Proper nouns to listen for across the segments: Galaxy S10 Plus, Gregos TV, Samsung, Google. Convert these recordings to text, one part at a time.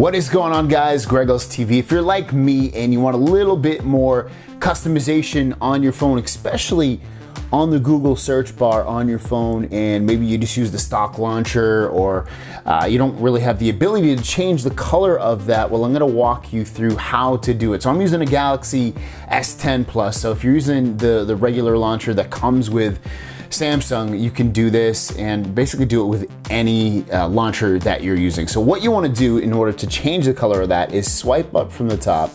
What is going on, guys? Gregos TV. If you're like me and you want a little bit more customization on your phone, especially on the Google search bar on your phone, and maybe you just use the stock launcher or you don't really have the ability to change the color of that, well, I'm gonna walk you through how to do it. So I'm using a Galaxy S10 Plus. So if you're using the regular launcher that comes with Samsung, you can do this and basically do it with any launcher that you're using. So what you wanna do in order to change the color of that is swipe up from the top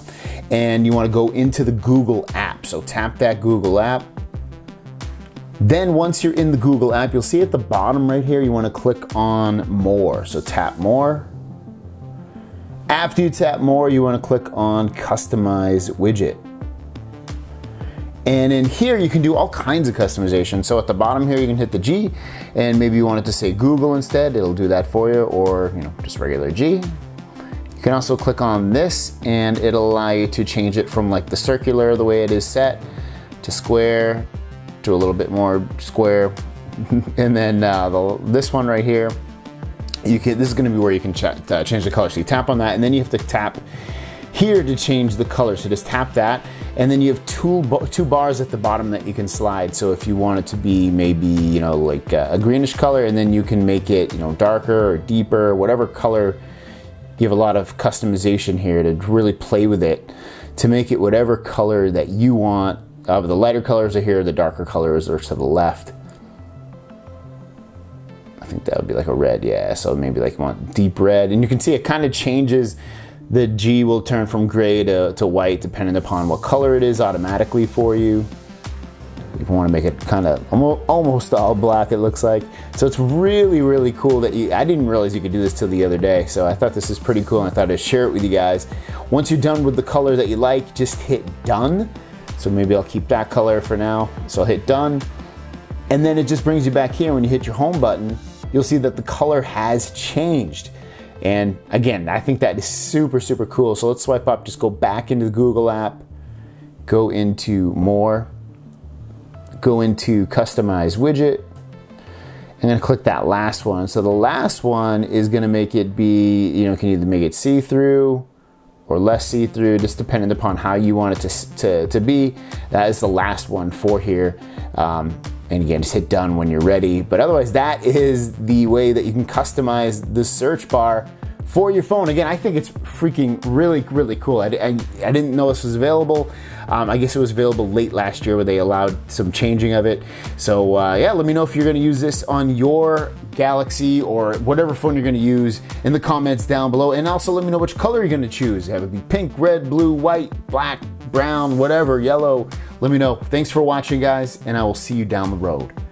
and you wanna go into the Google app. So tap that Google app. Then once you're in the Google app, you'll see at the bottom right here, you wanna click on More. So tap More. After you tap More, you wanna click on Customize Widget. And in here, you can do all kinds of customization. So at the bottom here, you can hit the G, and maybe you want it to say Google instead, it'll do that for you, or just regular G. You can also click on this, and it'll allow you to change it from like the circular, the way it is set, to square, to a little bit more square. And then this one right here, this is gonna be where you can change the color. So you tap on that, and then you have to tap here to change the color. So just tap that, and then you have two bars at the bottom that you can slide. So if you want it to be maybe, like a greenish color, and then you can make it, darker or deeper, whatever color. You have a lot of customization here to really play with it, to make it whatever color that you want. The lighter colors are here, the darker colors are to the left. I think that would be like a red, yeah, so maybe like you want deep red. And you can see it kind of changes, the G will turn from gray to white depending upon what color it is automatically for you. If you want to make it kind of almost all black, it looks like. So it's really, really cool that I didn't realize you could do this till the other day. So I thought this is pretty cool, and I thought I'd share it with you guys. Once you're done with the color that you like, just hit done. So maybe I'll keep that color for now. So I'll hit done. And then it just brings you back here. When you hit your home button, you'll see that the color has changed. And again, I think that is super, super cool. So let's swipe up, just go back into the Google app, go into More, go into Customize Widget. I'm gonna click that last one. So the last one is gonna make it be, you can either make it see-through or less see-through, just depending upon how you want it to be. That is the last one for here. And again, just hit done when you're ready. But otherwise, that is the way that you can customize the search bar for your phone. Again, I think it's freaking really, really cool. I didn't know this was available. I guess it was available late last year where they allowed some changing of it. So yeah, let me know if you're gonna use this on your Galaxy or whatever phone you're gonna use in the comments down below. And also let me know which color you're gonna choose. Have it be pink, red, blue, white, black, brown, whatever, yellow. Let me know. Thanks for watching, guys, and I will see you down the road.